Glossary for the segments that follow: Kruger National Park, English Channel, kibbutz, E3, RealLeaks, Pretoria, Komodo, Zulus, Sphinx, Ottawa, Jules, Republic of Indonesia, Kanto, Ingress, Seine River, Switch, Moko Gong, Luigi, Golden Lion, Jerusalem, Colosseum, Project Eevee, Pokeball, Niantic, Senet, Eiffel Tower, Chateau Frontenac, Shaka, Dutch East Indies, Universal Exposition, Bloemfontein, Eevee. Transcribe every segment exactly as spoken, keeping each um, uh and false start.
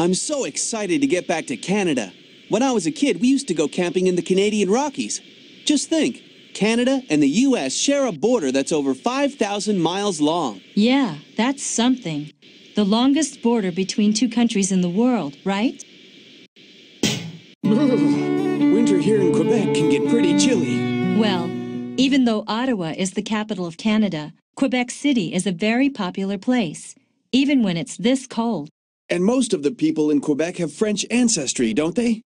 I'm so excited to get back to Canada. When I was a kid, we used to go camping in the Canadian Rockies. Just think, Canada and the U S share a border that's over five thousand miles long. Yeah, that's something. The longest border between two countries in the world, right? Winter here in Quebec can get pretty chilly. Well, even though Ottawa is the capital of Canada, Quebec City is a very popular place, even when it's this cold. And most of the people in Quebec have French ancestry, don't they?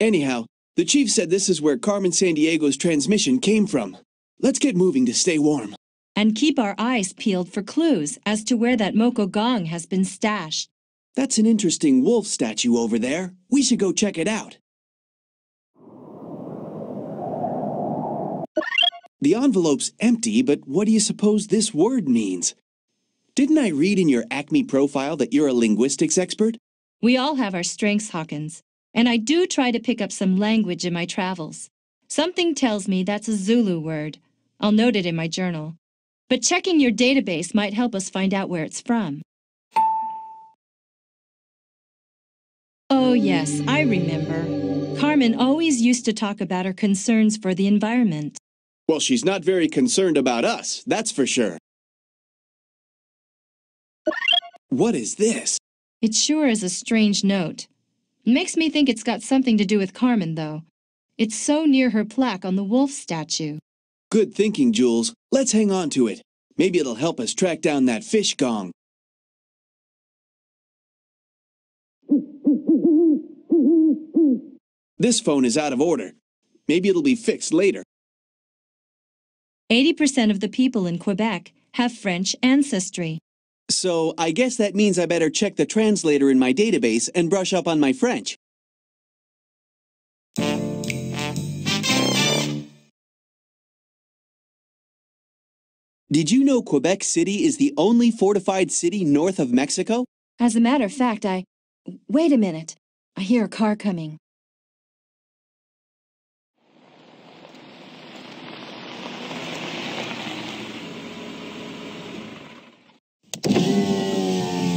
Anyhow, the chief said this is where Carmen Sandiego's transmission came from. Let's get moving to stay warm. And keep our eyes peeled for clues as to where that Moko Gong has been stashed. That's an interesting wolf statue over there. We should go check it out. The envelope's empty, but what do you suppose this word means? Didn't I read in your Acme profile that you're a linguistics expert? We all have our strengths, Hawkins. And I do try to pick up some language in my travels. Something tells me that's a Zulu word. I'll note it in my journal. But checking your database might help us find out where it's from. Oh yes, I remember. Carmen always used to talk about her concerns for the environment. Well, she's not very concerned about us, that's for sure. What is this? It sure is a strange note. Makes me think it's got something to do with Carmen, though. It's so near her plaque on the wolf statue. Good thinking, Jules. Let's hang on to it. Maybe it'll help us track down that fish gong. This phone is out of order. Maybe it'll be fixed later. eighty percent of the people in Quebec have French ancestry. So, I guess that means I better check the translator in my database and brush up on my French. Did you know Quebec City is the only fortified city north of Mexico? As a matter of fact, I... Wait a minute. I hear a car coming.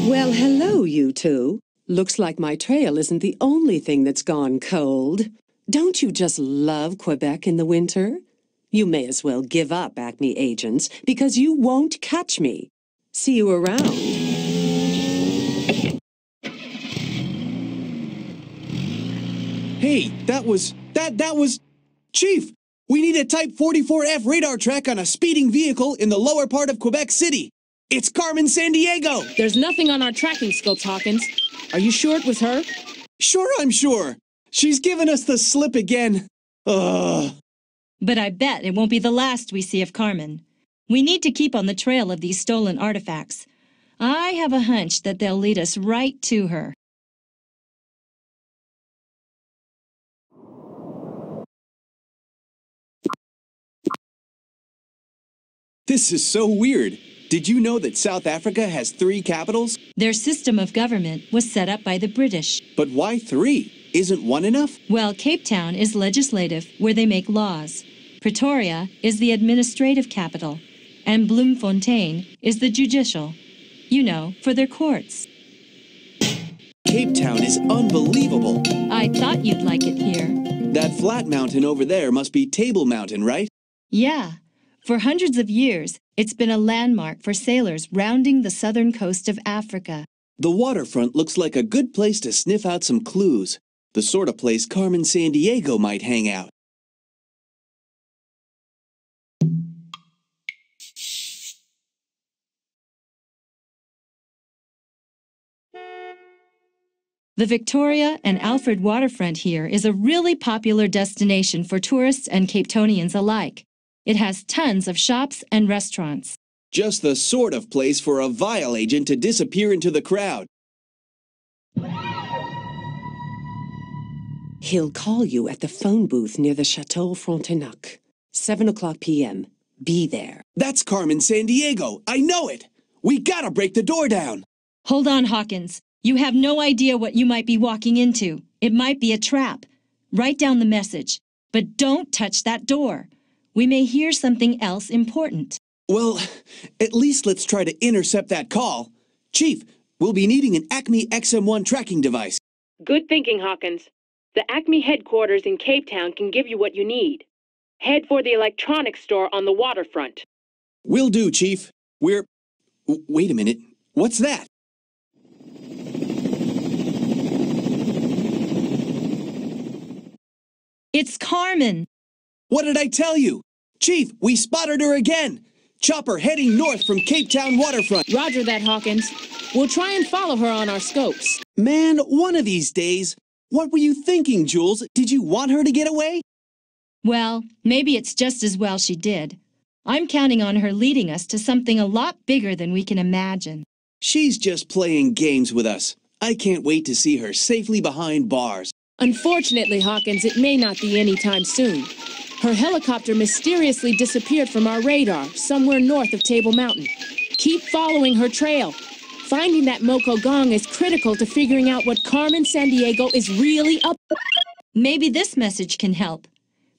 Well, hello, you two. Looks like my trail isn't the only thing that's gone cold. Don't you just love Quebec in the winter? You may as well give up, Acme agents, because you won't catch me. See you around. Hey, that was... that... that was... Chief, we need a Type forty-four F radar track on a speeding vehicle in the lower part of Quebec City. It's Carmen Sandiego! There's nothing on our tracking scope, Hawkins. Are you sure it was her? Sure, I'm sure. She's given us the slip again. Ugh. But I bet it won't be the last we see of Carmen. We need to keep on the trail of these stolen artifacts. I have a hunch that they'll lead us right to her. This is so weird. Did you know that South Africa has three capitals? Their system of government was set up by the British. But why three? Isn't one enough? Well, Cape Town is legislative, where they make laws. Pretoria is the administrative capital. And Bloemfontein is the judicial. You know, for their courts. Cape Town is unbelievable. I thought you'd like it here. That flat mountain over there must be Table Mountain, right? Yeah. For hundreds of years, it's been a landmark for sailors rounding the southern coast of Africa. The waterfront looks like a good place to sniff out some clues. The sort of place Carmen Sandiego might hang out. The Victoria and Alfred waterfront here is a really popular destination for tourists and Capetonians alike. It has tons of shops and restaurants. Just the sort of place for a Vial agent to disappear into the crowd. He'll call you at the phone booth near the Chateau Frontenac. seven o'clock p m Be there. That's Carmen Sandiego. I know it. We gotta break the door down. Hold on, Hawkins. You have no idea what you might be walking into. It might be a trap. Write down the message, but don't touch that door. We may hear something else important. Well, at least let's try to intercept that call. Chief, We'll be needing an Acme X M one tracking device. Good thinking, Hawkins. The Acme headquarters in Cape Town can give you what you need. Head for the electronics store on the waterfront. Will do, Chief. We're... W- wait a minute. What's that? It's Carmen. What did I tell you? Chief, we spotted her again. Chopper heading north from Cape Town waterfront. Roger that, Hawkins. We'll try and follow her on our scopes. Man, one of these days. What were you thinking, Jules? Did you want her to get away? Well, maybe it's just as well she did. I'm counting on her leading us to something a lot bigger than we can imagine. She's just playing games with us. I can't wait to see her safely behind bars. Unfortunately, Hawkins, it may not be any time soon. Her helicopter mysteriously disappeared from our radar, somewhere north of Table Mountain. Keep following her trail. Finding that Moko Gong is critical to figuring out what Carmen Sandiego is really up to. Maybe this message can help.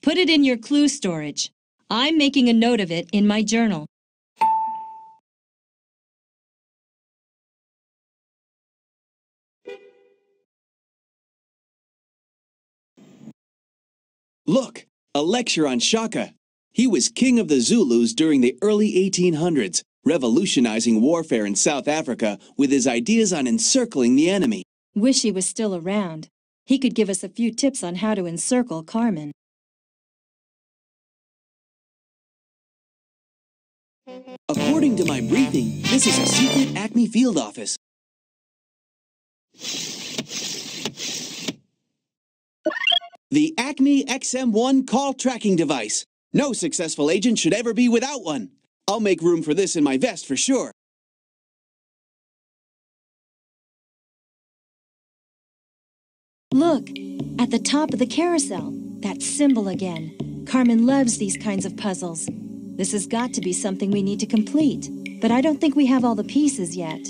Put it in your clue storage. I'm making a note of it in my journal. Look, a lecture on Shaka. He was king of the Zulus during the early eighteen hundreds. Revolutionizing warfare in South Africa with his ideas on encircling the enemy. Wish he was still around. He could give us a few tips on how to encircle Carmen. According to my briefing, this is a secret Acme field office. The Acme X M one call tracking device. No successful agent should ever be without one. I'll make room for this in my vest for sure. Look, at the top of the carousel, that symbol again. Carmen loves these kinds of puzzles. This has got to be something we need to complete, but I don't think we have all the pieces yet.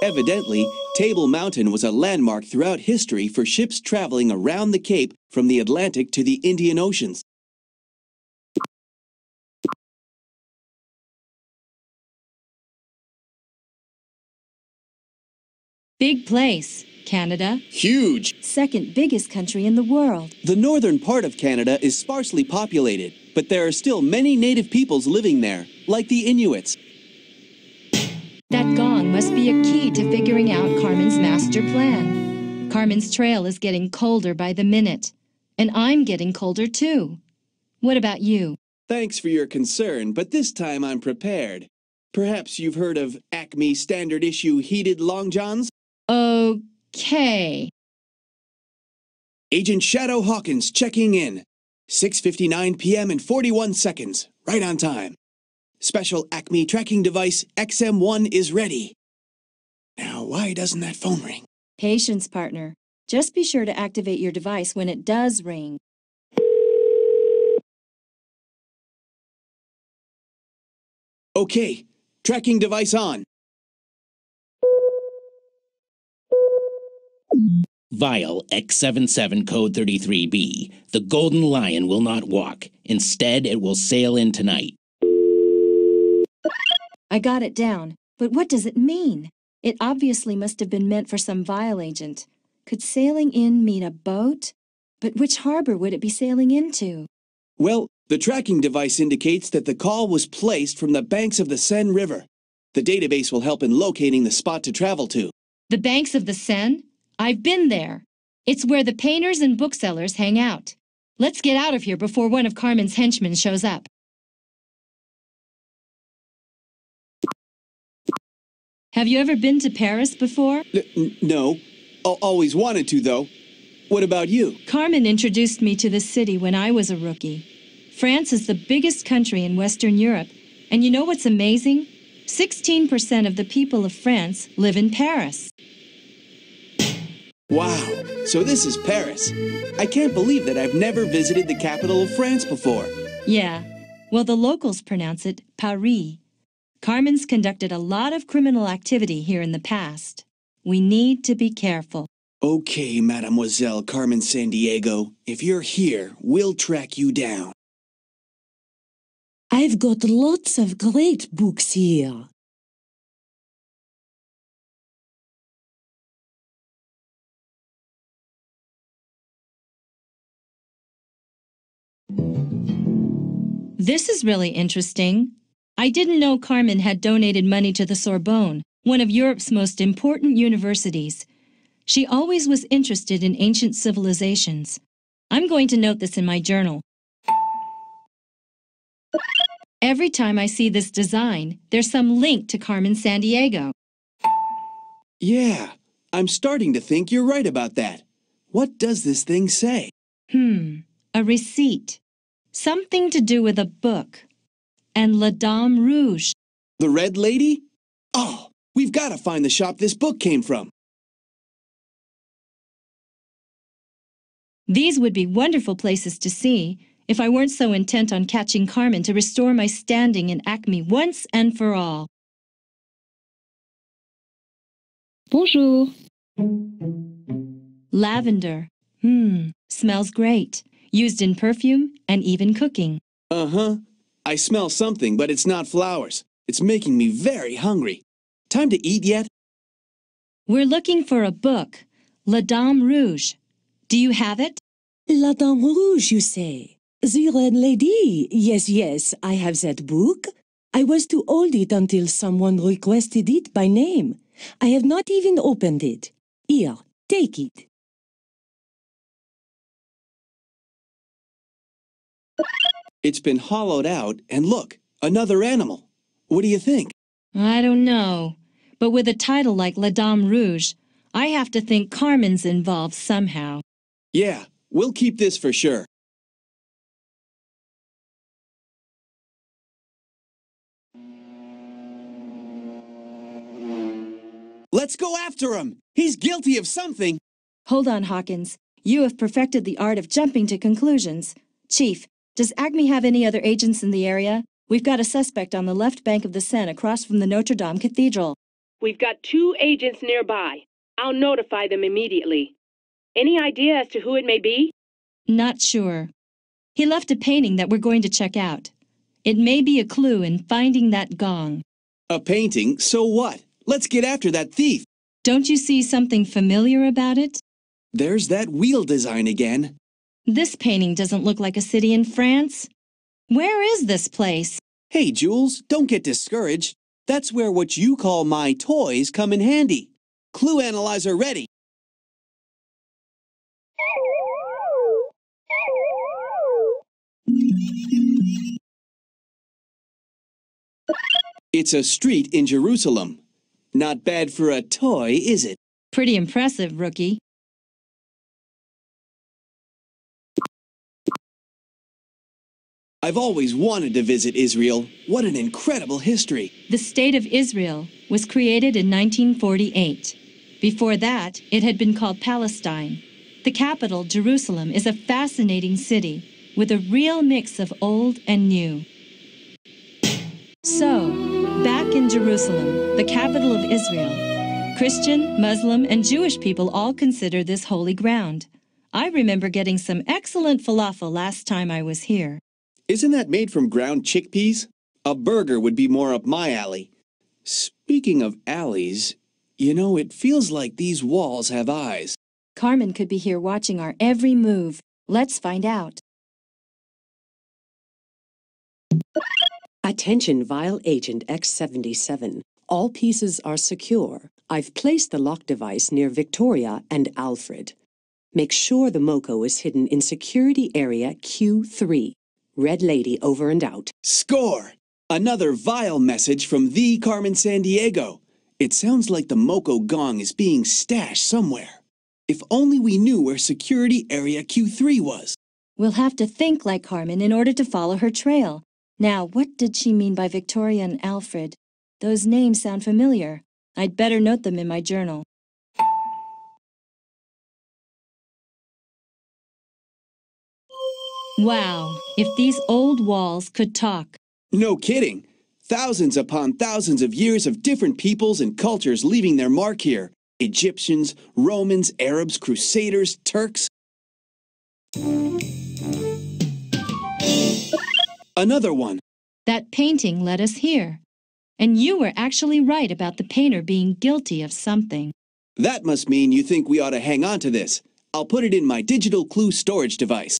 Evidently, Table Mountain was a landmark throughout history for ships traveling around the Cape from the Atlantic to the Indian Oceans. Big place, Canada. Huge! Second biggest country in the world. The northern part of Canada is sparsely populated, but there are still many native peoples living there, like the Inuits. That gong must be a key to figuring out Carmen's master plan. Carmen's trail is getting colder by the minute, and I'm getting colder too. What about you? Thanks for your concern, but this time I'm prepared. Perhaps you've heard of Acme standard issue heated long johns? Okay. Agent Shadow Hawkins checking in. six fifty-nine p m in forty-one seconds, right on time. Special Acme tracking device X M one is ready. Now, why doesn't that phone ring? Patience, partner. Just be sure to activate your device when it does ring. Okay, tracking device on. Vial X seventy-seven Code thirty-three B. The Golden Lion will not walk. Instead, it will sail in tonight. I got it down, but what does it mean? It obviously must have been meant for some Vial agent. Could sailing in mean a boat? But which harbor would it be sailing into? Well, the tracking device indicates that the call was placed from the banks of the Seine River. The database will help in locating the spot to travel to. The banks of the Seine? I've been there. It's where the painters and booksellers hang out. Let's get out of here before one of Carmen's henchmen shows up. Have you ever been to Paris before? No. Always wanted to, though. What about you? Carmen introduced me to the city when I was a rookie. France is the biggest country in Western Europe, and you know what's amazing? sixteen percent of the people of France live in Paris. Wow, so this is Paris. I can't believe that I've never visited the capital of France before. Yeah, well, the locals pronounce it Paris. Carmen's conducted a lot of criminal activity here in the past. We need to be careful. Okay, Mademoiselle Carmen Sandiego. If you're here, we'll track you down. I've got lots of great books here. This is really interesting. I didn't know Carmen had donated money to the Sorbonne, one of Europe's most important universities. She always was interested in ancient civilizations. I'm going to note this in my journal. Every time I see this design, there's some link to Carmen Sandiego. Yeah, I'm starting to think you're right about that. What does this thing say? Hmm, a receipt. Something to do with a book. And La Dame Rouge. The Red Lady? Oh, we've got to find the shop this book came from. These would be wonderful places to see if I weren't so intent on catching Carmen to restore my standing in Acme once and for all. Bonjour. Lavender. Hmm, smells great. Used in perfume and even cooking. Uh-huh. I smell something, but it's not flowers. It's making me very hungry. Time to eat yet? We're looking for a book, La Dame Rouge. Do you have it? La Dame Rouge, you say? The Red Lady. Yes, yes, I have that book. I was to hold it until someone requested it by name. I have not even opened it. Here, take it. It's been hollowed out, and look, another animal. What do you think? I don't know, but with a title like La Dame Rouge, I have to think Carmen's involved somehow. Yeah, we'll keep this for sure. Let's go after him! He's guilty of something! Hold on, Hawkins. You have perfected the art of jumping to conclusions. Chief, does Acme have any other agents in the area? We've got a suspect on the left bank of the Seine across from the Notre Dame Cathedral. We've got two agents nearby. I'll notify them immediately. Any idea as to who it may be? Not sure. He left a painting that we're going to check out. It may be a clue in finding that gong. A painting? So what? Let's get after that thief. Don't you see something familiar about it? There's that wheel design again. This painting doesn't look like a city in France. Where is this place? Hey, Jules, don't get discouraged. That's where what you call my toys come in handy. Clue analyzer ready. It's a street in Jerusalem. Not bad for a toy, is it? Pretty impressive, rookie. I've always wanted to visit Israel. What an incredible history! The State of Israel was created in nineteen forty-eight. Before that, it had been called Palestine. The capital, Jerusalem, is a fascinating city with a real mix of old and new. So, back in Jerusalem, the capital of Israel, Christian, Muslim, and Jewish people all consider this holy ground. I remember getting some excellent falafel last time I was here. Isn't that made from ground chickpeas? A burger would be more up my alley. Speaking of alleys, you know, it feels like these walls have eyes. Carmen could be here watching our every move. Let's find out. Attention, Vial Agent X seventy-seven. All pieces are secure. I've placed the lock device near Victoria and Alfred. Make sure the Moko is hidden in Security Area Q three. Red Lady over and out. Score! Another vile message from the Carmen Sandiego. It sounds like the Moko Gong is being stashed somewhere. If only we knew where Security Area Q three was. We'll have to think like Carmen in order to follow her trail. Now, what did she mean by Victoria and Alfred? Those names sound familiar. I'd better note them in my journal. Wow, if these old walls could talk. No kidding. Thousands upon thousands of years of different peoples and cultures leaving their mark here. Egyptians, Romans, Arabs, Crusaders, Turks. Another one. That painting led us here. And you were actually right about the painter being guilty of something. That must mean you think we ought to hang on to this. I'll put it in my digital clue storage device.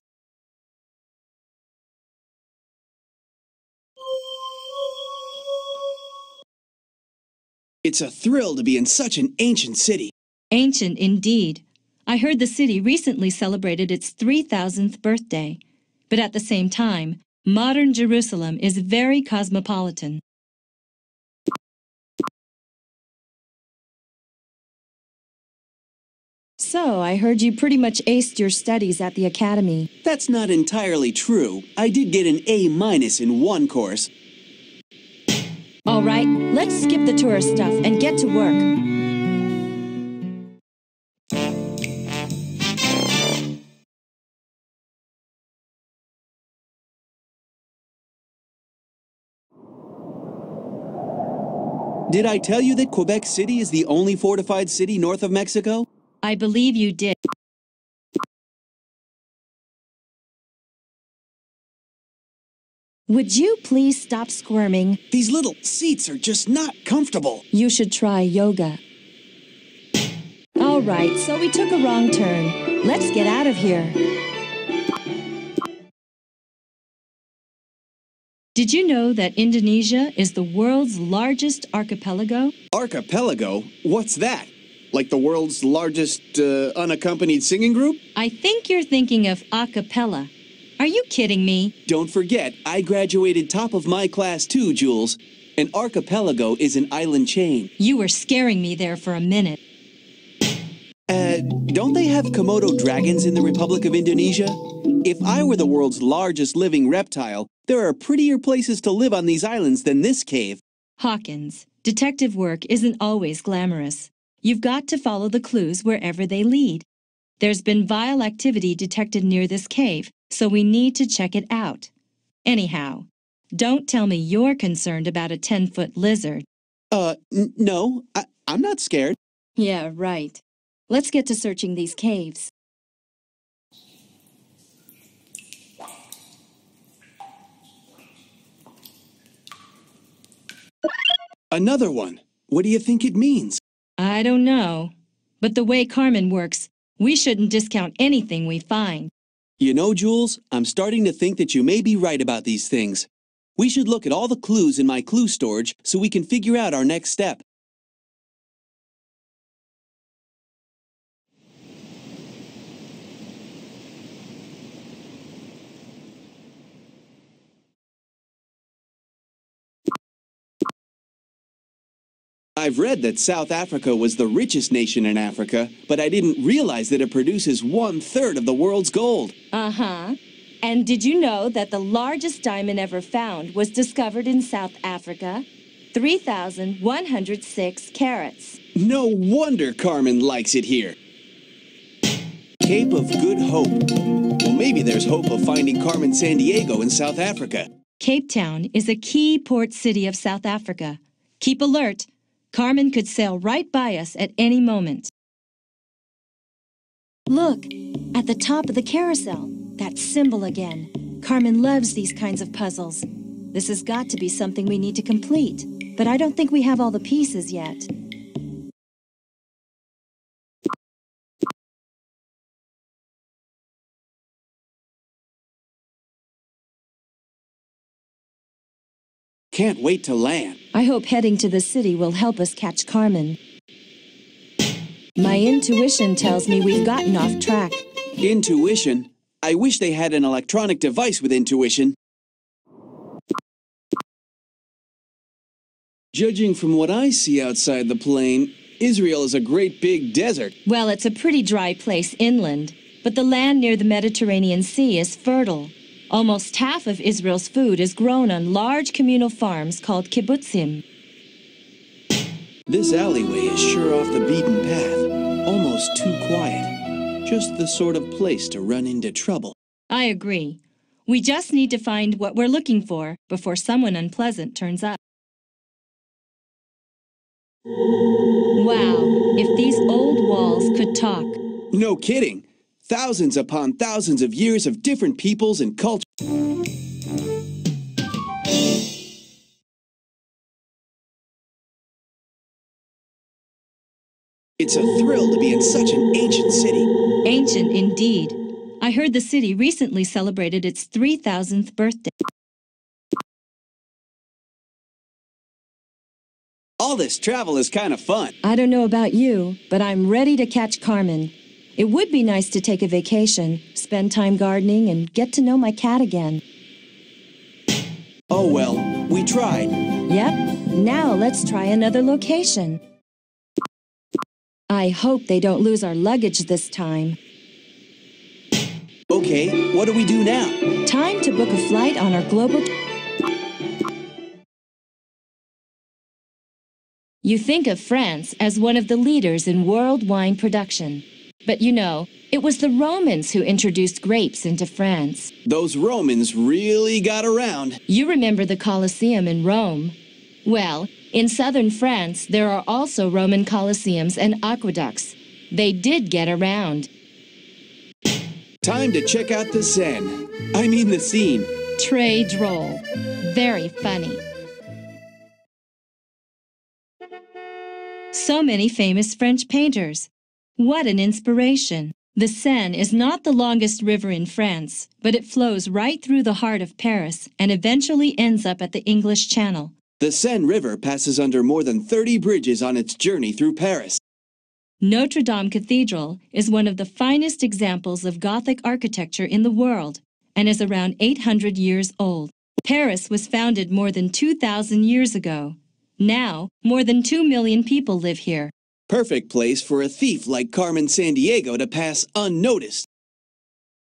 It's a thrill to be in such an ancient city. Ancient indeed. I heard the city recently celebrated its three thousandth birthday. But at the same time, modern Jerusalem is very cosmopolitan. So, I heard you pretty much aced your studies at the academy. That's not entirely true. I did get an A minus in one course. All right, let's skip the tourist stuff and get to work. Did I tell you that Quebec City is the only fortified city north of Mexico? I believe you did. Would you please stop squirming? These little seats are just not comfortable. You should try yoga. All right, so we took a wrong turn. Let's get out of here. Did you know that Indonesia is the world's largest archipelago? Archipelago? What's that? Like the world's largest uh, unaccompanied singing group? I think you're thinking of a cappella. Are you kidding me? Don't forget, I graduated top of my class too, Jules. An archipelago is an island chain. You were scaring me there for a minute. Uh, don't they have Komodo dragons in the Republic of Indonesia? If I were the world's largest living reptile, there are prettier places to live on these islands than this cave. Hawkins, detective work isn't always glamorous. You've got to follow the clues wherever they lead. There's been vile activity detected near this cave, so we need to check it out. Anyhow, don't tell me you're concerned about a ten-foot lizard. Uh, n no, I I'm not scared. Yeah, right. Let's get to searching these caves. Another one. What do you think it means? I don't know, but the way Carmen works, we shouldn't discount anything we find. You know, Jules, I'm starting to think that you may be right about these things. We should look at all the clues in my clue storage so we can figure out our next step. I've read that South Africa was the richest nation in Africa, but I didn't realize that it produces one-third of the world's gold. Uh-huh. And did you know that the largest diamond ever found was discovered in South Africa? three thousand one hundred six carats. No wonder Carmen likes it here. Cape of Good Hope. Well, maybe there's hope of finding Carmen Sandiego in South Africa. Cape Town is a key port city of South Africa. Keep alert. Carmen could sail right by us at any moment. Look, at the top of the carousel, that symbol again. Carmen loves these kinds of puzzles. This has got to be something we need to complete, but I don't think we have all the pieces yet. Can't wait to land. I hope heading to the city will help us catch Carmen. My intuition tells me we've gotten off track. Intuition? I wish they had an electronic device with intuition. Judging from what I see outside the plain, Israel is a great big desert. Well, it's a pretty dry place inland, but the land near the Mediterranean Sea is fertile. Almost half of Israel's food is grown on large communal farms called kibbutzim. This alleyway is sure off the beaten path, almost too quiet. Just the sort of place to run into trouble. I agree. We just need to find what we're looking for before someone unpleasant turns up. Wow, if these old walls could talk. No kidding. Thousands upon thousands of years of different peoples and cultures. It's a thrill to be in such an ancient city. Ancient indeed. I heard the city recently celebrated its three thousandth birthday. All this travel is kind of fun. I don't know about you, but I'm ready to catch Carmen. It would be nice to take a vacation, spend time gardening, and get to know my cat again. Oh well, we tried. Yep. Now let's try another location. I hope they don't lose our luggage this time. Okay, what do we do now? Time to book a flight on our global... You think of France as one of the leaders in world wine production. But you know, it was the Romans who introduced grapes into France. Those Romans really got around. You remember the Colosseum in Rome? Well, in southern France, there are also Roman colosseums and aqueducts. They did get around. Time to check out the Seine. I mean the Seine. Très drôle. Very funny. So many famous French painters. What an inspiration! The Seine is not the longest river in France, but it flows right through the heart of Paris and eventually ends up at the English Channel. The Seine River passes under more than thirty bridges on its journey through Paris. Notre Dame Cathedral is one of the finest examples of Gothic architecture in the world and is around eight hundred years old. Paris was founded more than two thousand years ago. Now, more than two million people live here. Perfect place for a thief like Carmen Sandiego to pass unnoticed.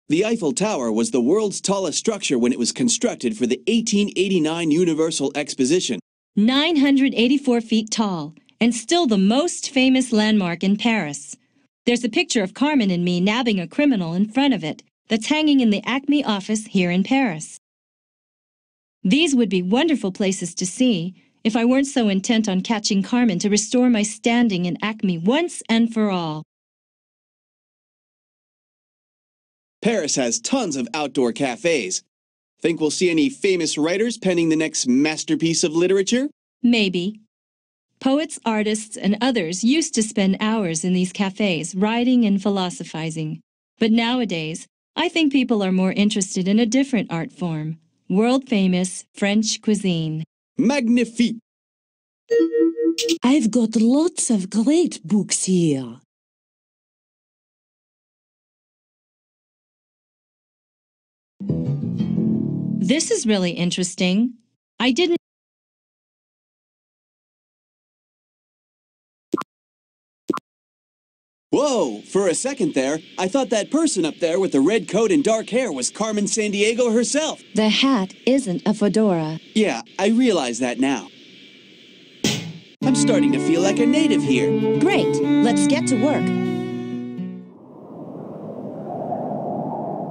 The Eiffel Tower was the world's tallest structure when it was constructed for the eighteen eighty-nine Universal Exposition. nine hundred eighty-four feet tall, and still the most famous landmark in Paris. There's a picture of Carmen and me nabbing a criminal in front of it that's hanging in the Acme office here in Paris. These would be wonderful places to see, if I weren't so intent on catching Carmen to restore my standing in Acme once and for all. Paris has tons of outdoor cafes. Think we'll see any famous writers penning the next masterpiece of literature? Maybe. Poets, artists, and others used to spend hours in these cafes writing and philosophizing. But nowadays, I think people are more interested in a different art form, world-famous French cuisine. Magnifique! I've got lots of great books here. This is really interesting. I didn't... Whoa! For a second there, I thought that person up there with the red coat and dark hair was Carmen Sandiego herself. The hat isn't a fedora. Yeah, I realize that now. I'm starting to feel like a native here. Great! Let's get to work.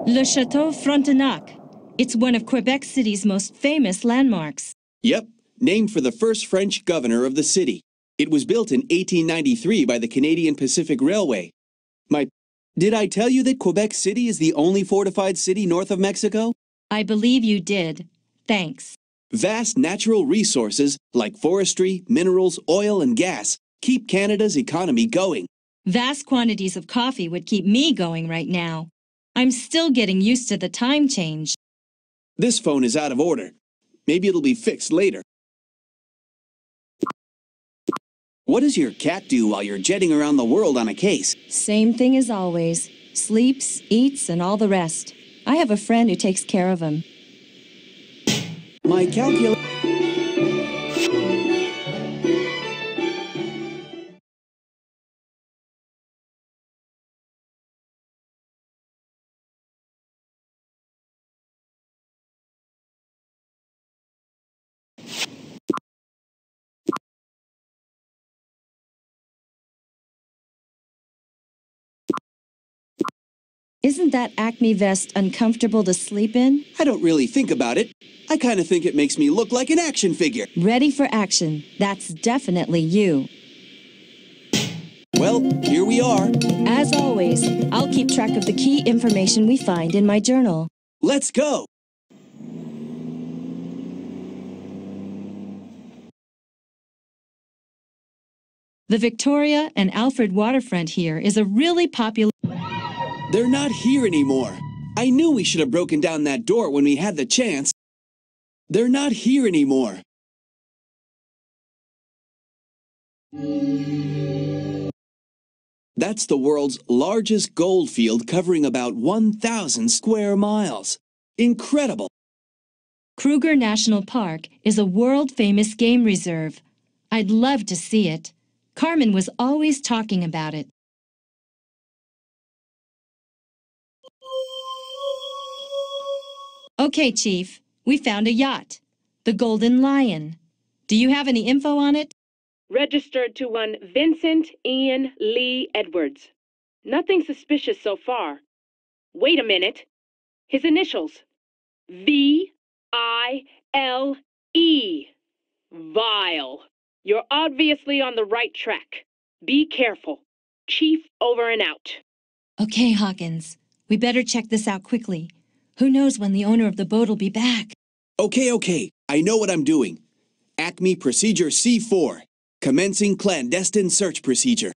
Le Chateau Frontenac. It's one of Quebec City's most famous landmarks. Yep, named for the first French governor of the city. It was built in eighteen ninety-three by the Canadian Pacific Railway. My... Did I tell you that Quebec City is the only fortified city north of Mexico? I believe you did. Thanks. Vast natural resources, like forestry, minerals, oil, and gas, keep Canada's economy going. Vast quantities of coffee would keep me going right now. I'm still getting used to the time change. This phone is out of order. Maybe it'll be fixed later. What does your cat do while you're jetting around the world on a case? Same thing as always. Sleeps, eats, and all the rest. I have a friend who takes care of him. My calculator... Isn't that Acme vest uncomfortable to sleep in? I don't really think about it. I kind of think it makes me look like an action figure. Ready for action. That's definitely you. Well, here we are. As always, I'll keep track of the key information we find in my journal. Let's go! The Victoria and Alfred waterfront here is a really popular... They're not here anymore. I knew we should have broken down that door when we had the chance. They're not here anymore. That's the world's largest goldfield, covering about one thousand square miles. Incredible! Kruger National Park is a world-famous game reserve. I'd love to see it. Carmen was always talking about it. Okay, Chief. We found a yacht, the Golden Lion. Do you have any info on it? Registered to one Vincent Ian Lee Edwards. Nothing suspicious so far. Wait a minute. His initials. V I L E. Vial. You're obviously on the right track. Be careful. Chief, over and out. Okay, Hawkins. We better check this out quickly. Who knows when the owner of the boat'll be back? Okay, okay. I know what I'm doing. Acme Procedure C four. Commencing clandestine search procedure.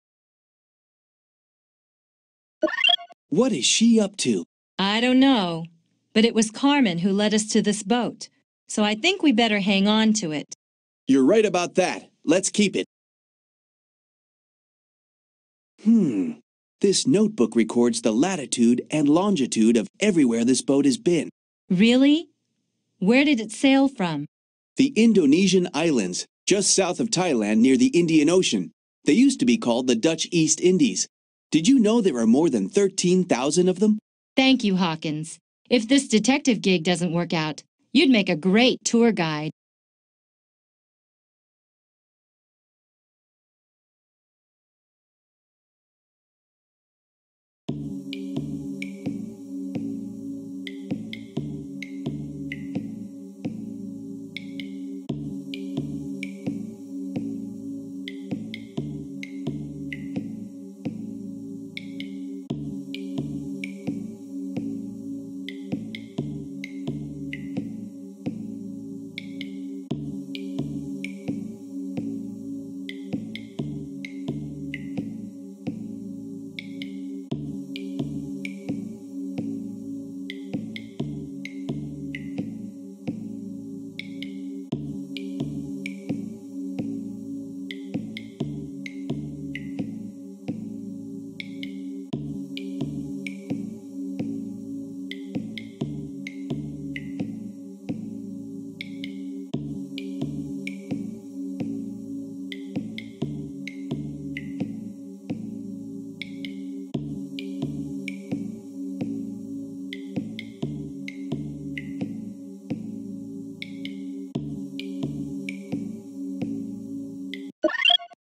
What is she up to? I don't know, but it was Carmen who led us to this boat, so I think we better hang on to it. You're right about that. Let's keep it. Hmm. This notebook records the latitude and longitude of everywhere this boat has been. Really? Where did it sail from? The Indonesian islands, just south of Thailand near the Indian Ocean. They used to be called the Dutch East Indies. Did you know there are more than thirteen thousand of them? Thank you, Hawkins. If this detective gig doesn't work out, you'd make a great tour guide.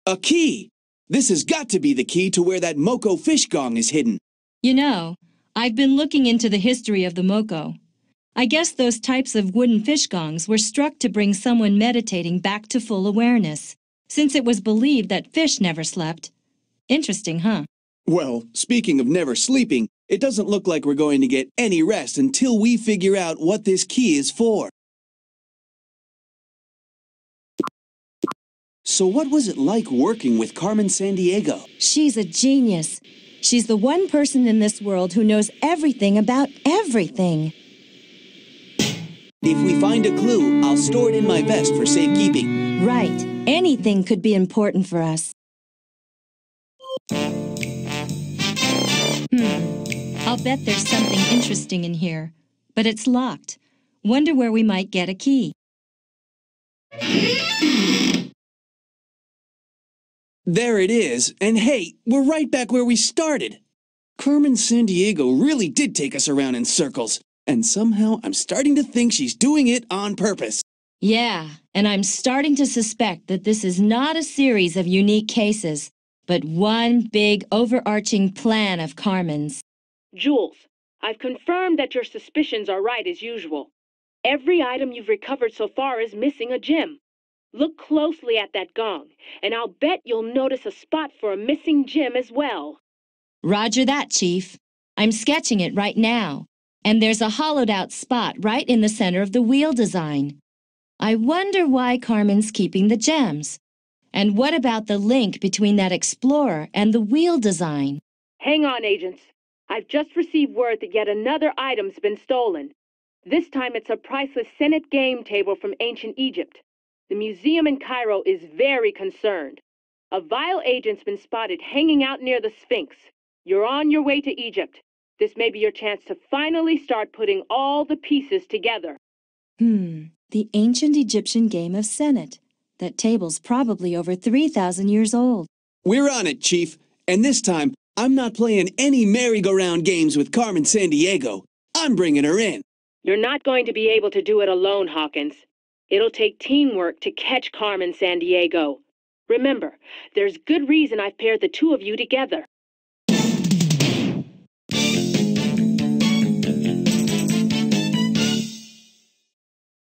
A key! This has got to be the key to where that Moko fish gong is hidden. You know, I've been looking into the history of the Moko. I guess those types of wooden fish gongs were struck to bring someone meditating back to full awareness, since it was believed that fish never slept. Interesting, huh? Well, speaking of never sleeping, it doesn't look like we're going to get any rest until we figure out what this key is for. So what was it like working with Carmen Sandiego? She's a genius. She's the one person in this world who knows everything about everything. If we find a clue, I'll store it in my vest for safekeeping. Right. Anything could be important for us. Hmm. I'll bet there's something interesting in here. But it's locked. Wonder where we might get a key. There it is, and hey, we're right back where we started. Carmen Sandiego really did take us around in circles, and somehow I'm starting to think she's doing it on purpose. Yeah, and I'm starting to suspect that this is not a series of unique cases, but one big overarching plan of Carmen's. Jules, I've confirmed that your suspicions are right as usual. Every item you've recovered so far is missing a gem. Look closely at that gong, and I'll bet you'll notice a spot for a missing gem as well. Roger that, Chief. I'm sketching it right now, and there's a hollowed-out spot right in the center of the wheel design. I wonder why Carmen's keeping the gems. And what about the link between that explorer and the wheel design? Hang on, agents. I've just received word that yet another item's been stolen. This time it's a priceless Senet game table from ancient Egypt. The museum in Cairo is very concerned. A vile agent's been spotted hanging out near the Sphinx. You're on your way to Egypt. This may be your chance to finally start putting all the pieces together. Hmm, the ancient Egyptian game of Senet. That table's probably over three thousand years old. We're on it, Chief. And this time, I'm not playing any merry-go-round games with Carmen Sandiego. I'm bringing her in. You're not going to be able to do it alone, Hawkins. It'll take teamwork to catch Carmen Sandiego. Remember, there's good reason I've paired the two of you together.